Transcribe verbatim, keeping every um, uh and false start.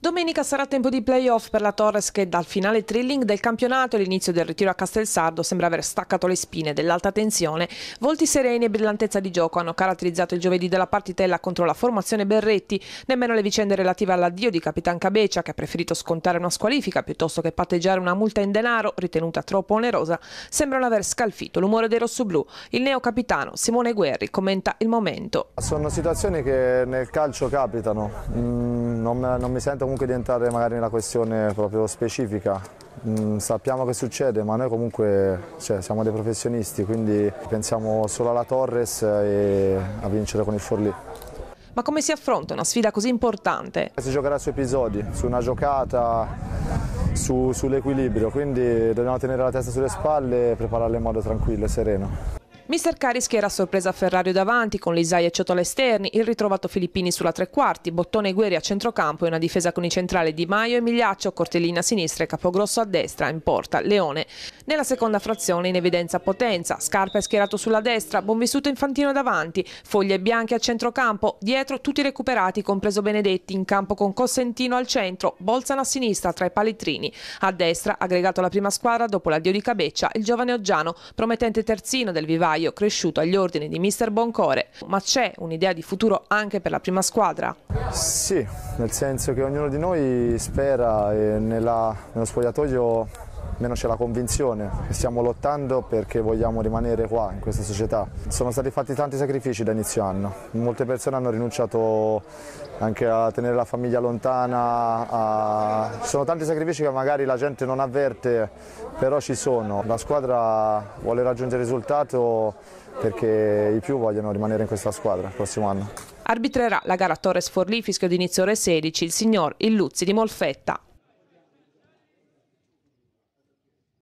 Domenica sarà tempo di play-off per la Torres che dal finale thrilling del campionato e l'inizio del ritiro a Castelsardo sembra aver staccato le spine dell'alta tensione. Volti sereni e brillantezza di gioco hanno caratterizzato il giovedì della partitella contro la formazione Berretti, nemmeno le vicende relative all'addio di Capitan Cabeccia, che ha preferito scontare una squalifica piuttosto che patteggiare una multa in denaro ritenuta troppo onerosa, sembrano aver scalfito l'umore dei rossoblù. Il neocapitano Simone Guerri commenta il momento. Sono situazioni che nel calcio capitano, mm, non, non mi sento comunque di entrare magari nella questione proprio specifica. Mm, sappiamo che succede, ma noi comunque cioè, siamo dei professionisti, quindi pensiamo solo alla Torres e a vincere con il Forlì. Ma come si affronta una sfida così importante? Si giocherà su episodi, su una giocata, su, sull'equilibrio, quindi dobbiamo tenere la testa sulle spalle e prepararla in modo tranquillo e sereno. Mister Cari schiera a sorpresa Ferrario davanti, con Lisai e Ciotola esterni, il ritrovato Filippini sulla tre quarti, Bottone e Guerri a centrocampo e una difesa con i centrali Di Maio e Migliaccio, Cortellina a sinistra e Capogrosso a destra, in porta Leone. Nella seconda frazione in evidenza potenza, Scarpa è schierato sulla destra, Bonvissuto e Infantino davanti, Foglie e Bianche a centrocampo, dietro tutti recuperati compreso Benedetti, in campo con Cosentino al centro, Bolzano a sinistra tra i palittrini, a destra aggregato alla prima squadra dopo l'addio di Cabeccia il giovane Oggiano, promettente terzino del vivaio cresciuto agli ordini di Mister Boncore. Ma c'è un'idea di futuro anche per la prima squadra? Sì, nel senso che ognuno di noi spera e nella, nello spogliatoio almeno c'è la convinzione che stiamo lottando perché vogliamo rimanere qua in questa società. Sono stati fatti tanti sacrifici da inizio anno, molte persone hanno rinunciato anche a tenere la famiglia lontana, a... sono tanti sacrifici che magari la gente non avverte, però ci sono. La squadra vuole raggiungere il risultato perché i più vogliono rimanere in questa squadra il prossimo anno. Arbitrerà la gara Torres Forlì, fischio d'inizio ore sedici, il signor Illuzzi di Molfetta.